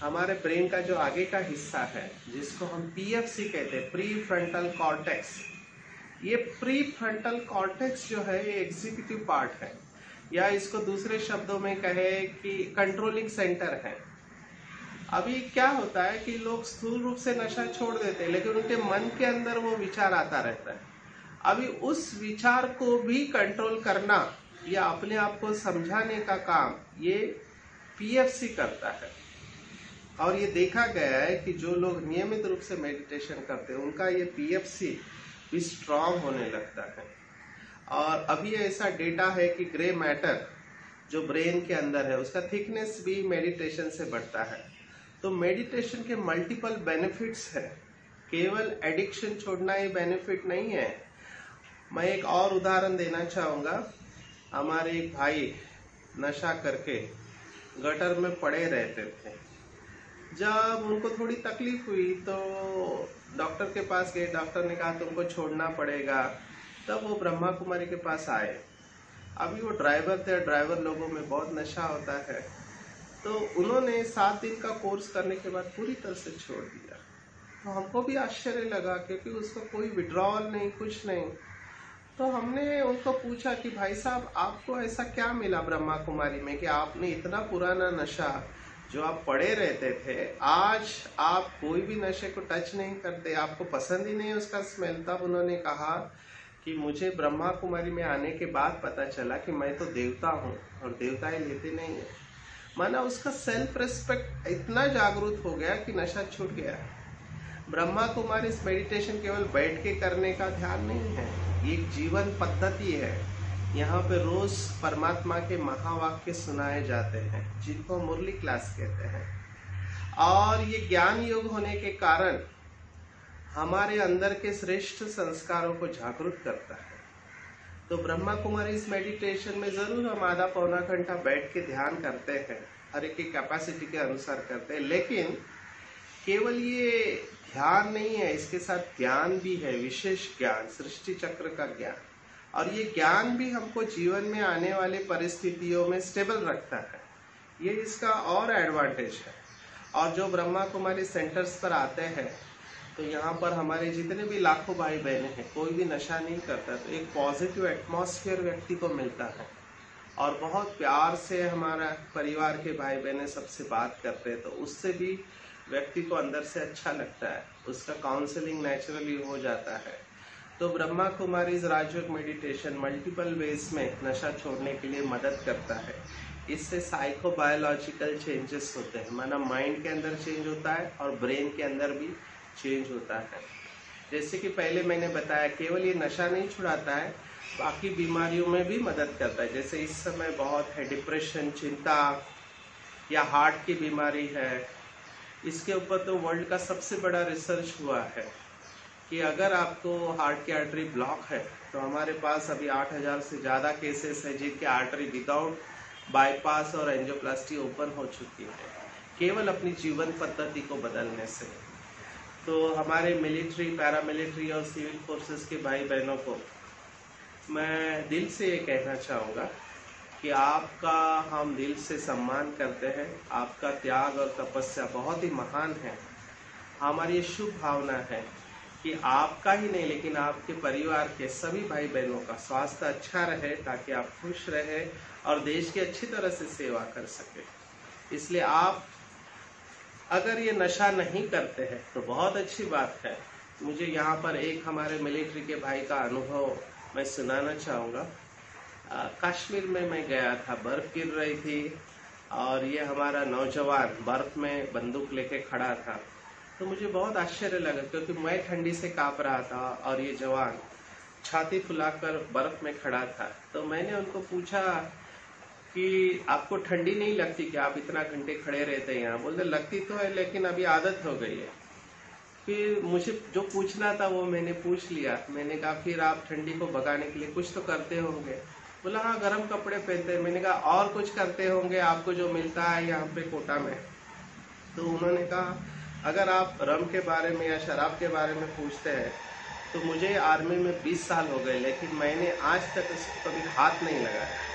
हमारे ब्रेन का जो आगे का हिस्सा है, जिसको हम पीएफसी कहते हैं, प्री फ्रंटल कॉर्टेक्स, ये प्री फ्रंटल कॉर्टेक्स जो है ये एग्जीक्यूटिव पार्ट है, या इसको दूसरे शब्दों में कहे कि कंट्रोलिंग सेंटर है। अभी क्या होता है कि लोग स्थूल रूप से नशा छोड़ देते हैं, लेकिन उनके मन के अंदर वो विचार आता रहता है। अभी उस विचार को भी कंट्रोल करना या अपने आप को समझाने का काम ये पीएफसी करता है। और ये देखा गया है कि जो लोग नियमित रूप से मेडिटेशन करते हैं उनका ये पीएफसी भी स्ट्रांग होने लगता है। और अभी ऐसा डेटा है कि ग्रे मैटर जो ब्रेन के अंदर है उसका थिकनेस भी मेडिटेशन से बढ़ता है। तो मेडिटेशन के मल्टीपल बेनिफिट्स है, केवल एडिक्शन छोड़ना ही बेनिफिट नहीं है। मैं एक और उदाहरण देना चाहूँगा। हमारे एक भाई नशा करके गटर में पड़े रहते थे। जब उनको थोड़ी तकलीफ हुई तो डॉक्टर के पास गए, डॉक्टर ने कहा तुमको छोड़ना पड़ेगा। तब वो ब्रह्मा कुमारी के पास आए। अभी वो ड्राइवर थे, ड्राइवर लोगों में बहुत नशा होता है। तो उन्होंने सात दिन का कोर्स करने के बाद पूरी तरह से छोड़ दिया। तो हमको भी आश्चर्य लगा क्योंकि उसका कोई विड्रॉल नहीं, कुछ नहीं। तो हमने उनको पूछा कि भाई साहब आपको ऐसा क्या मिला ब्रह्मा कुमारी में कि आपने इतना पुराना नशा जो आप पड़े रहते थे, आज आप कोई भी नशे को टच नहीं करते, आपको पसंद ही नहीं उसका स्मेल। तब उन्होंने कहा कि मुझे ब्रह्मा कुमारी में आने के बाद पता चला कि मैं तो देवता हूँ और देवता ही लेते नहीं है। माना उसका सेल्फ रिस्पेक्ट इतना जागरूक हो गया कि नशा छूट गया। ब्रह्मा कुमारी इस मेडिटेशन केवल बैठ के करने का ध्यान नहीं है, ये एक जीवन पद्धति है। यहाँ पे रोज परमात्मा के महावाक्य सुनाए जाते हैं जिनको मुरली क्लास कहते हैं। और ये ज्ञान योग होने के कारण हमारे अंदर के श्रेष्ठ संस्कारों को जागृत करता है। तो ब्रह्मा कुमारी इस मेडिटेशन में ज़रूर हम आधा पौना घंटा बैठ के ध्यान करते हैं, हर एक की कैपेसिटी के अनुसार करते हैं। लेकिन केवल ये ध्यान नहीं है, इसके साथ ज्ञान भी है, विशेष ज्ञान, सृष्टि चक्र का ज्ञान। और ये ज्ञान भी हमको जीवन में आने वाले परिस्थितियों में स्टेबल रखता है, ये इसका और एडवांटेज है। और जो ब्रह्मा कुमारी सेंटर्स पर आते हैं तो यहाँ पर हमारे जितने भी लाखों भाई बहनें हैं कोई भी नशा नहीं करता, तो एक पॉजिटिव एटमॉस्फेयर व्यक्ति को मिलता है। और बहुत प्यार से हमारा परिवार के भाई बहनें सबसे बात करते हैं, तो उससे भी व्यक्ति को अंदर से अच्छा लगता है, उसका काउंसलिंग नेचुरली हो जाता है। तो Brahma Kumaris Rajyoga meditation multiple ways में नशा छोड़ने के लिए मदद करता है। इससे साइकोबायोलॉजिकल चेंजेस होते हैं, माना माइंड के अंदर चेंज होता है और ब्रेन के अंदर भी चेंज होता है। जैसे कि पहले मैंने बताया केवल ये नशा नहीं छुड़ाता है, बाकी बीमारियों में भी मदद करता है। जैसे इस समय बहुत है डिप्रेशन, चिंता या हार्ट की बीमारी है, इसके ऊपर तो वर्ल्ड का सबसे बड़ा रिसर्च हुआ है कि अगर आपको हार्ट की आर्टरी ब्लॉक है तो हमारे पास अभी आठ हज़ार से ज़्यादा केसेस है जिनके आर्टरी विदाउट बाईपास और एंजियोप्लास्टी ओपन हो चुकी है, केवल अपनी जीवन पद्धति को बदलने से। तो हमारे मिलिट्री, पैरामिलिट्री और सिविल फोर्सेस के भाई बहनों को मैं दिल से ये कहना चाहूँगा कि आपका हम दिल से सम्मान करते हैं, आपका त्याग और तपस्या बहुत ही महान है। हमारी ये शुभ भावना है कि आपका ही नहीं लेकिन आपके परिवार के सभी भाई बहनों का स्वास्थ्य अच्छा रहे ताकि आप खुश रहे और देश की अच्छी तरह से सेवा कर सके। इसलिए आप अगर ये नशा नहीं करते हैं तो बहुत अच्छी बात है। मुझे यहाँ पर एक हमारे मिलिट्री के भाई का अनुभव मैं सुनाना चाहूँगा। कश्मीर में मैं गया था, बर्फ़ गिर रही थी और ये हमारा नौजवान बर्फ़ में बंदूक लेके खड़ा था। तो मुझे बहुत आश्चर्य लगा क्योंकि मैं ठंडी से काँप रहा था और ये जवान छाती फुलाकर बर्फ़ में खड़ा था। तो मैंने उनको पूछा कि आपको ठंडी नहीं लगती कि आप इतना घंटे खड़े रहते हैं यहाँ? बोलते लगती तो है लेकिन अभी आदत हो गई है। फिर मुझे जो पूछना था वो मैंने पूछ लिया। मैंने कहा फिर आप ठंडी को भगाने के लिए कुछ तो करते होंगे? बोला हाँ, गर्म कपड़े पहनते हैं। मैंने कहा और कुछ करते होंगे आपको जो मिलता है यहाँ पे कोटा में? तो उन्होंने कहा अगर आप रम के बारे में या शराब के बारे में पूछते हैं तो मुझे आर्मी में बीस साल हो गए लेकिन मैंने आज तक उसको कभी हाथ नहीं लगाया।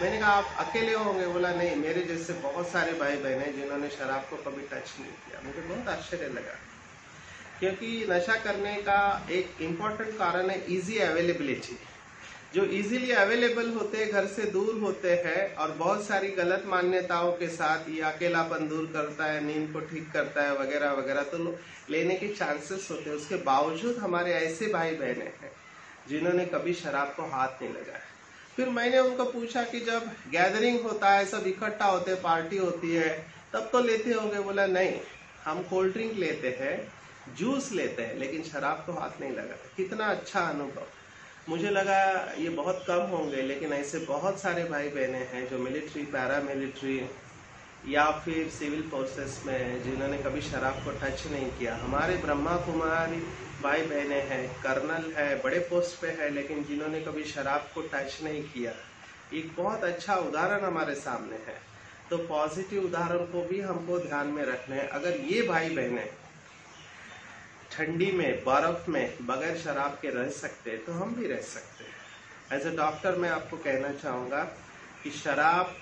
मैंने कहा आप अकेले होंगे? बोला नहीं, मेरे जैसे बहुत सारे भाई बहन हैं जिन्होंने शराब को कभी टच नहीं किया। मुझे बहुत आश्चर्य लगा क्योंकि नशा करने का एक इम्पॉर्टेंट कारण है ईजी अवेलेबिलिटी। जो इजीली अवेलेबल होते हैं, घर से दूर होते हैं और बहुत सारी गलत मान्यताओं के साथ ये अकेलापन दूर करता है, नींद को ठीक करता है वगैरह वगैरह, तो लेने के चांसेस होते हैं। उसके बावजूद हमारे ऐसे भाई बहने हैं जिन्होंने कभी शराब को हाथ नहीं लगाया। फिर मैंने उनको पूछा कि जब गैदरिंग होता है, सब इकट्ठा होते, पार्टी होती है, तब तो लेते होंगे। बोला नहीं, हम कोल्ड ड्रिंक लेते हैं, जूस लेते हैं, लेकिन शराब को हाथ नहीं लगाते। कितना अच्छा अनुभव। मुझे लगा ये बहुत कम होंगे, लेकिन ऐसे बहुत सारे भाई बहने हैं जो मिलिट्री, पैरा मिलिट्री या फिर सिविल फोर्सेस में, जिन्होंने कभी शराब को टच नहीं किया। हमारे ब्रह्मा कुमारी भाई बहने हैं, कर्नल है, बड़े पोस्ट पे है, लेकिन जिन्होंने कभी शराब को टच नहीं किया। एक बहुत अच्छा उदाहरण हमारे सामने है। तो पॉजिटिव उदाहरण को भी हमको ध्यान में रखना है। अगर ये भाई बहने ठंडी में, बर्फ में बगैर शराब के रह सकते हैं, तो हम भी रह सकते हैं। एज ए डॉक्टर मैं आपको कहना चाहूँगा कि शराब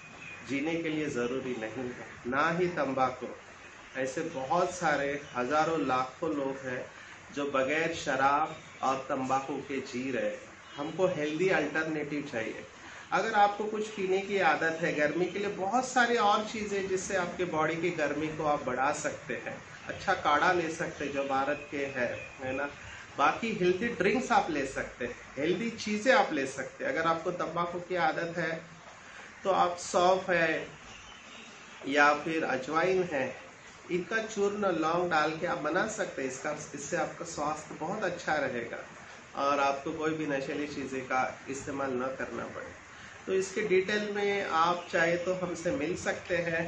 जीने के लिए ज़रूरी नहीं है, ना ही तंबाकू। ऐसे बहुत सारे हज़ारों लाखों लोग हैं जो बगैर शराब और तंबाकू के जी रहे हैं। हमको हेल्दी अल्टरनेटिव चाहिए। अगर आपको कुछ पीने की आदत है, गर्मी के लिए बहुत सारी और चीज़ें जिससे आपके बॉडी की गर्मी को आप बढ़ा सकते हैं, अच्छा काढ़ा ले सकते हैं जो भारत के है, है ना। बाकी हेल्दी ड्रिंक्स आप ले सकते हैं, हेल्दी चीज़ें आप ले सकते हैं। अगर आपको तंबाकू की आदत है तो आप सौंफ है या फिर अजवाइन है, इनका चूर्ण लौंग डाल के आप बना सकते हैं। इसका इससे आपका स्वास्थ्य बहुत अच्छा रहेगा और आपको कोई भी नशीली चीज़ें का इस्तेमाल न करना पड़े। तो इसके डिटेल में आप चाहे तो हमसे मिल सकते हैं।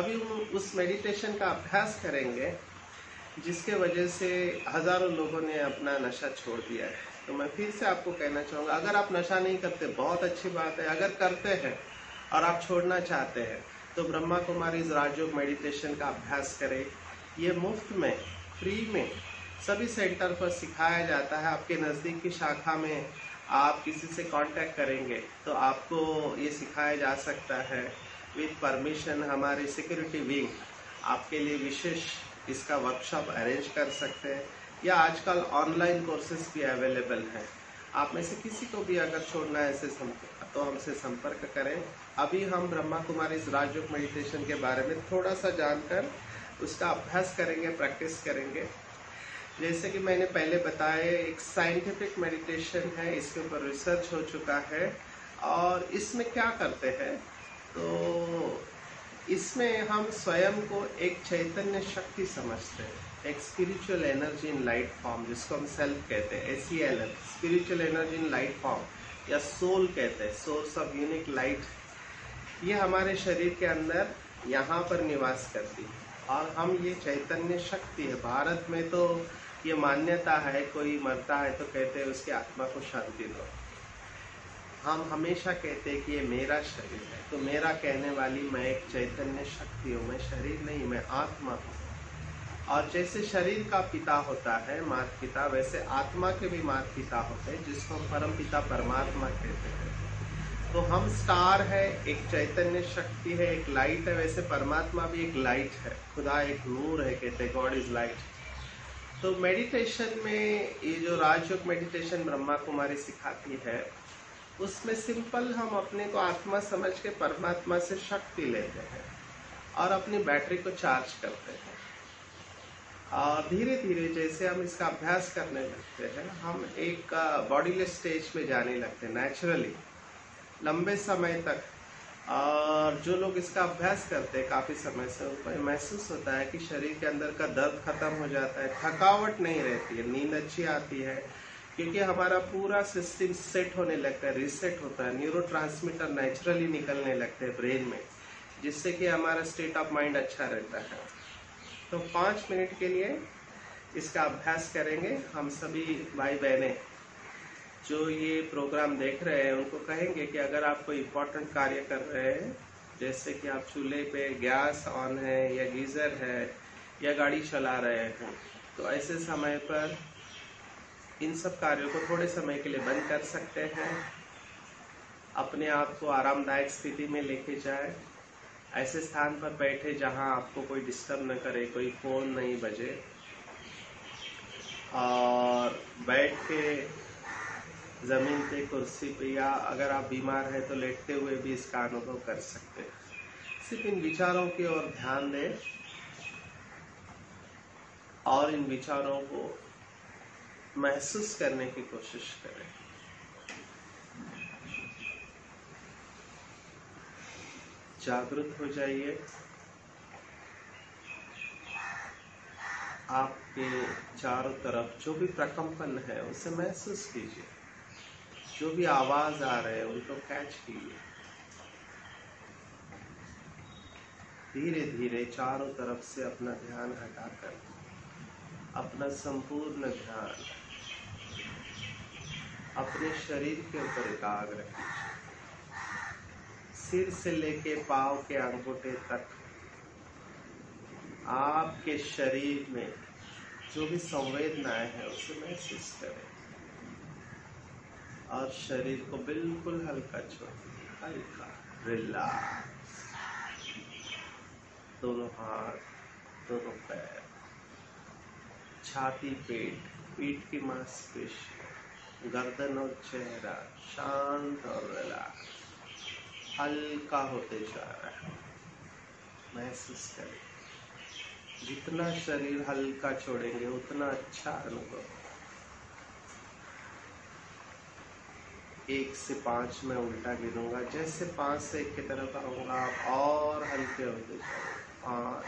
अभी हम उस मेडिटेशन का अभ्यास करेंगे जिसके वजह से हज़ारों लोगों ने अपना नशा छोड़ दिया है। तो मैं फिर से आपको कहना चाहूँगा, अगर आप नशा नहीं करते बहुत अच्छी बात है, अगर करते हैं और आप छोड़ना चाहते हैं तो ब्रह्मा कुमारीज़ राजयोग मेडिटेशन का अभ्यास करें। ये मुफ्त में, फ्री में सभी सेंटर पर सिखाया जाता है। आपके नज़दीक की शाखा में आप किसी से कांटेक्ट करेंगे तो आपको ये सिखाया जा सकता है। विद परमिशन हमारे सिक्योरिटी विंग आपके लिए विशेष इसका वर्कशॉप अरेंज कर सकते हैं, या आजकल ऑनलाइन कोर्सेज भी अवेलेबल हैं। आप में से किसी को भी अगर छोड़ना है ऐसे तो हमसे संपर्क करें। अभी हम ब्रह्मा कुमारीज़ राजयोग मेडिटेशन के बारे में थोड़ा सा जानकर उसका अभ्यास करेंगे, प्रैक्टिस करेंगे। जैसे कि मैंने पहले बताया, एक साइंटिफिक मेडिटेशन है, इसके ऊपर रिसर्च हो चुका है। और इसमें क्या करते हैं तो इसमें हम स्वयं को एक चैतन्य शक्ति समझते हैं, एक spiritual energy in light form, जिसको हम सेल्फ कहते हैं, S E L L, spiritual energy in light form, या सोल कहते हैं, सोर्स ऑफ यूनिक लाइट। ये हमारे शरीर के अंदर यहाँ पर निवास करती है और हम ये चैतन्य शक्ति है। भारत में तो ये मान्यता है, कोई मरता है तो कहते हैं उसकी आत्मा को शांति दो। हम हमेशा कहते हैं कि ये मेरा शरीर है, तो मेरा कहने वाली मैं एक चैतन्य शक्ति हूँ, मैं शरीर नहीं, मैं आत्मा हूँ। और जैसे शरीर का पिता होता है माता पिता, वैसे आत्मा के भी माता पिता होते हैं, जिसको हम परम पिता परमात्मा कहते हैं। तो हम स्टार है, एक चैतन्य शक्ति है, एक लाइट है, वैसे परमात्मा भी एक लाइट है, खुदा एक नूर है, कहते हैं गॉड इज लाइट। तो मेडिटेशन में ये जो राजयोग मेडिटेशन ब्रह्मा कुमारी सिखाती है, उसमें सिंपल हम अपने को आत्मा समझ के परमात्मा से शक्ति लेते हैं और अपनी बैटरी को चार्ज करते हैं। और धीरे धीरे जैसे हम इसका अभ्यास करने लगते हैं, हम एक बॉडीलेस स्टेज में जाने लगते हैं नेचुरली, लंबे समय तक। और जो लोग इसका अभ्यास करते हैं काफ़ी समय से, उनको महसूस होता है कि शरीर के अंदर का दर्द खत्म हो जाता है, थकावट नहीं रहती है, नींद अच्छी आती है, क्योंकि हमारा पूरा सिस्टम सेट होने लगता है, रीसेट होता है, न्यूरोट्रांसमीटर नेचुरली निकलने लगते हैं ब्रेन में, जिससे कि हमारा स्टेट ऑफ माइंड अच्छा रहता है। तो पाँच मिनट के लिए इसका अभ्यास करेंगे। हम सभी भाई बहनें जो ये प्रोग्राम देख रहे हैं उनको कहेंगे कि अगर आप कोई इम्पोर्टेंट कार्य कर रहे हैं, जैसे कि आप चूल्हे पे गैस ऑन है या गीज़र है या गाड़ी चला रहे हैं, तो ऐसे समय पर इन सब कार्यों को थोड़े समय के लिए बंद कर सकते हैं, अपने आप को आरामदायक स्थिति में लेके जाए। ऐसे स्थान पर बैठे जहां आपको कोई डिस्टर्ब न करे, कोई फ़ोन नहीं बजे, और बैठ के ज़मीन पे, कुर्सी पे, या अगर आप बीमार हैं तो लेटते हुए भी इसका अनुभव कर सकते हैं। सिर्फ इन विचारों की ओर ध्यान दें और इन विचारों को महसूस करने की कोशिश करें। जागरूक हो जाइए, आपके चारों तरफ जो भी प्रकंपन है उसे महसूस कीजिए, जो भी आवाज आ रहे हैं उनको कैच कीजिए। धीरे धीरे चारों तरफ से अपना ध्यान हटाकर अपना संपूर्ण ध्यान अपने शरीर के ऊपर एकाग्र कीजिए। सिर से लेके पांव के अंगूठे तक आपके शरीर में जो भी संवेदनाएं हैं उसे महसूस करें और शरीर को बिल्कुल हल्का छोड़िए, हल्का रिलैक्स। दोनों हाथ, दोनों पैर, छाती, पेट, पीठ की मांसपेशी, गर्दन और चेहरा शांत और रिलैक्स, हल्का होते जा रहा है, महसूस करें। जितना शरीर हल्का छोड़ेंगे उतना अच्छा अनुभव। एक से पांच में उल्टा गिनूंगा, जैसे पांच से एक की तरफ आऊंगा आप और हल्के होते जाओ। पांच,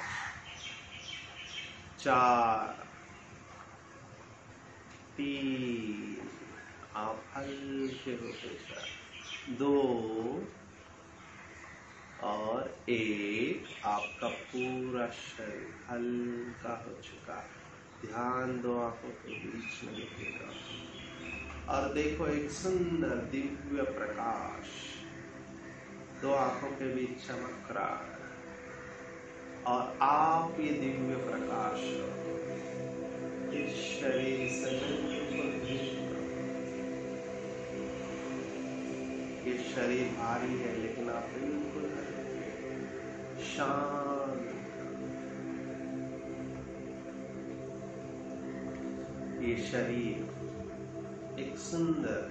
चार, तीन, आप हल्के होते जाओ। दो और एक, आपका पूरा शरीर हल्का हो चुका। ध्यान दो आंखों के बीच में रखेगा और देखो एक सुंदर दिव्य प्रकाश दो आंखों के बीच चमक रहा है और आप ये दिव्य प्रकाश इस शरीर से बिल्कुल, ये शरीर भारी है लेकिन आप बिल्कुल शांत। ये शरीर एक सुंदर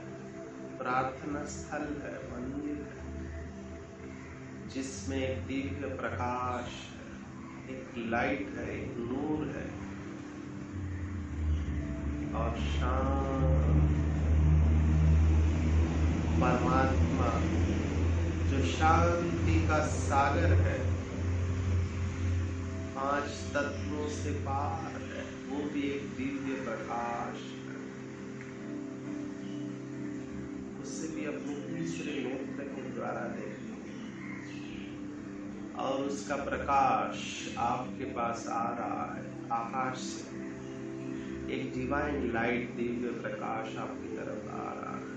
प्रार्थना स्थल है, मंदिर है, जिसमें एक दिव्य प्रकाश है, एक लाइट है, एक नूर है और शांत परमात्मा जो शांति का सागर है, पांच तत्वों से पार है, वो भी एक दिव्य प्रकाश है। उससे भी अपने तीसरे नेत्र के द्वारा देखिए और उसका प्रकाश आपके पास आ रहा है आकाश से। एक डिवाइन लाइट दिव्य प्रकाश आपकी तरफ आ रहा है।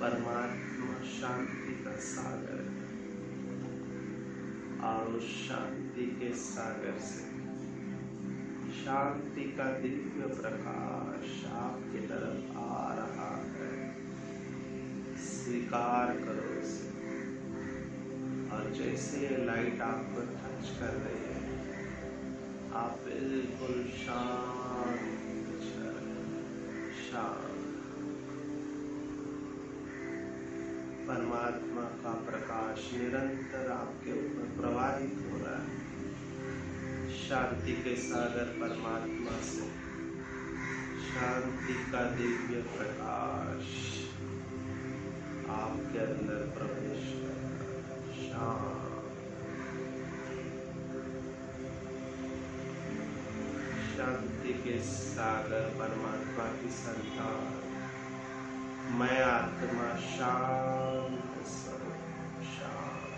परमात्मा शांति का सागर है और उस शांति के सागर से शांति का दिव्य प्रकाश आपके तरफ आ रहा है। स्वीकार करो उसे और जैसे ये लाइट आपको टच कर रही है आप बिल्कुल शांत शांत परमात्मा का प्रकाश निरंतर आपके ऊपर प्रवाहित हो रहा है। शांति के सागर परमात्मा से शांति का दिव्य प्रकाश आपके अंदर प्रवेश कर रहा है। शांत शांति के सागर परमात्मा की संतान मैं आत्मा शांत स्वरूप शांत।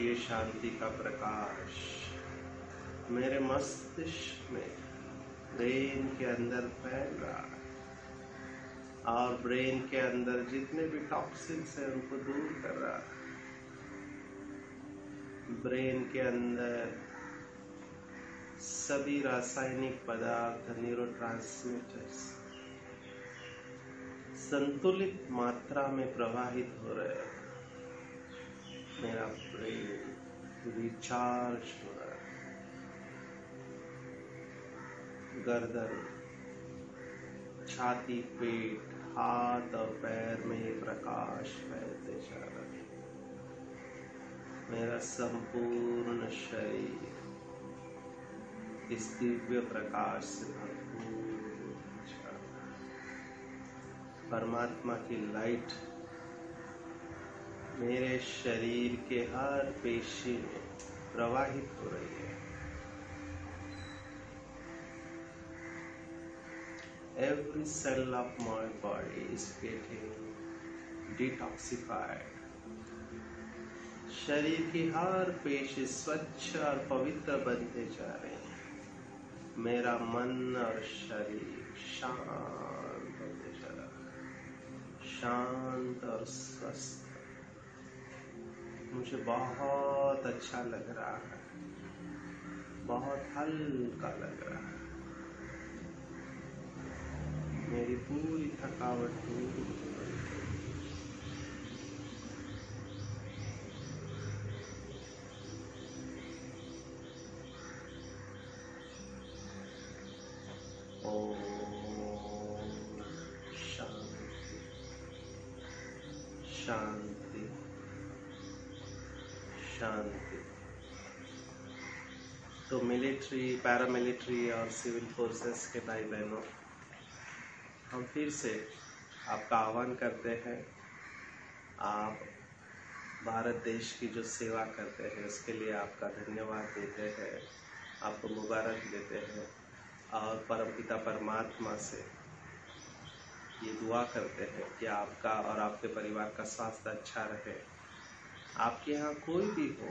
ये शांति का प्रकाश मेरे मस्तिष्क में, ब्रेन के अंदर फैल रहा है और ब्रेन के अंदर जितने भी टॉक्सिन्स हैं उनको दूर कर रहा है। ब्रेन के अंदर सभी रासायनिक पदार्थ, न्यूरोट्रांसमीटर्स संतुलित मात्रा में प्रवाहित हो रहे हैं। मेरा ब्रेन recharged गर्दन, छाती, पेट, हाथ और पैर में प्रकाश फैलते जा रहे। मेरा संपूर्ण शरीर इस दिव्य प्रकाश से भरपूर जा रहा है। परमात्मा की लाइट मेरे शरीर के हर पेशी में प्रवाहित हो रही है। Every cell of my body is getting detoxified. शरीर की हर पेशी स्वच्छ और पवित्र बनते जा रहे हैं। मेरा मन और शरीर शांत होते जा रहा है, शांत और स्वस्थ। मुझे बहुत अच्छा लग रहा है, बहुत हल्का लग रहा है। मेरी पूरी थकावट दूर हो गई। ओम शांति शांति शांति। तो मिलिट्री, पैरामिलिट्री और सिविल फोर्सेस के भाई बहनों, हम फिर से आपका आह्वान करते हैं। आप भारत देश की जो सेवा करते हैं उसके लिए आपका धन्यवाद देते हैं, आपको मुबारक देते हैं और परमपिता परमात्मा से ये दुआ करते हैं कि आपका और आपके परिवार का स्वास्थ्य अच्छा रहे। आपके यहाँ कोई भी हो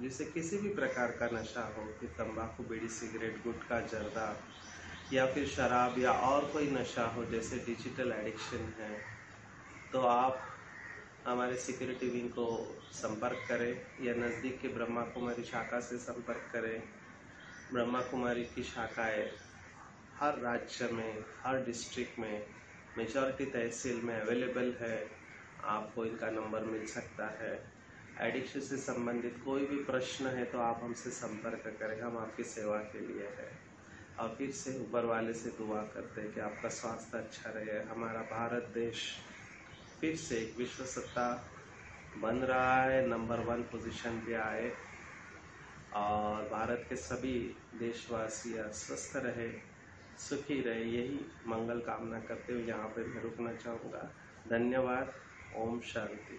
जिसे किसी भी प्रकार का नशा हो, फिर तंबाकू, बीड़ी, सिगरेट, गुटखा, जर्दा या फिर शराब या और कोई नशा हो जैसे डिजिटल एडिक्शन है, तो आप हमारे सिक्योरिटी विंग को संपर्क करें या नज़दीक के ब्रह्मा कुमारी शाखा से संपर्क करें। ब्रह्मा कुमारी की शाखाएं हर राज्य में, हर डिस्ट्रिक्ट में, मेजॉरिटी तहसील में अवेलेबल है। आपको इनका नंबर मिल सकता है। एडिक्शन से संबंधित कोई भी प्रश्न है तो आप हमसे संपर्क करें, हम आपकी सेवा के लिए हैं। और फिर से ऊपर वाले से दुआ करते हैं कि आपका स्वास्थ्य अच्छा रहे। हमारा भारत देश फिर से एक विश्व सत्ता बन रहा है, नंबर वन पोजीशन पे आए और भारत के सभी देशवासी स्वस्थ रहे, सुखी रहे, यही मंगल कामना करते हुए यहाँ पे मैं रुकना चाहूँगा। धन्यवाद। ओम शांति।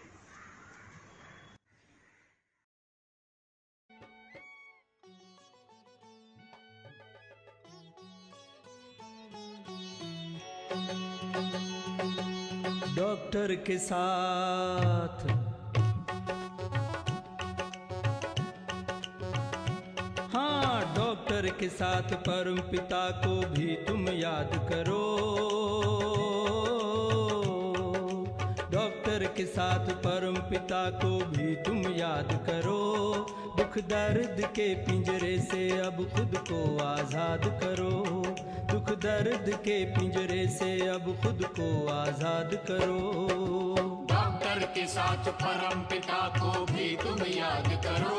डॉक्टर के साथ हाँ, डॉक्टर के साथ परम पिता को भी तुम याद करो। डॉक्टर के साथ परम पिता को भी तुम याद करो। दुख दर्द के पिंजरे से अब खुद को आज़ाद करो। दुख दर्द के पिंजरे से अब खुद को आज़ाद करो। डॉक्टर के साथ परम पिता को भी तुम याद करो।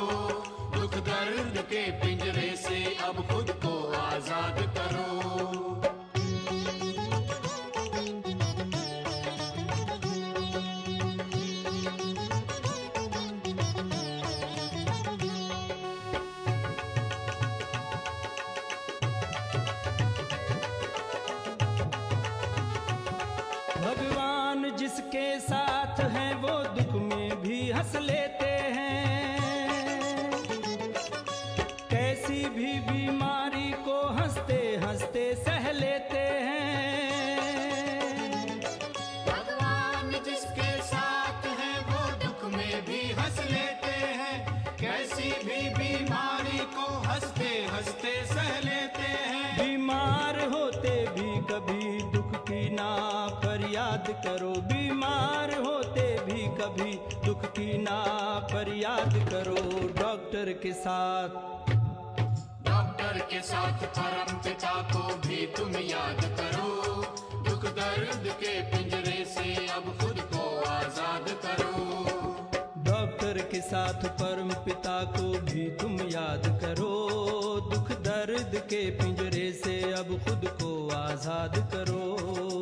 दुख दर्द के पिंजरे से अब खुद को आज़ाद करो। जिसके साथ हैं वो दुख में भी हंस लेते हैं। कैसी भी बीमारी को हंसते हंसते सह लेते हैं। भगवान जिसके साथ हैं वो दुख में भी हंस लेते हैं। कैसी भी बीमारी को हंसते हंसते सह लेते हैं। बीमार होते भी कभी दुख की ना फरियाद करो। बीमार होते भी कभी दुख की ना फरियाद करो। डॉक्टर के साथ डॉक्टर के साथ परम पिता को भी तुम याद करो। दुख दर्द के पिंजरे से अब खुद को आज़ाद करो। डॉक्टर के साथ परम पिता को भी तुम याद करो। दुख दर्द के पिंजरे से अब खुद को आज़ाद करो।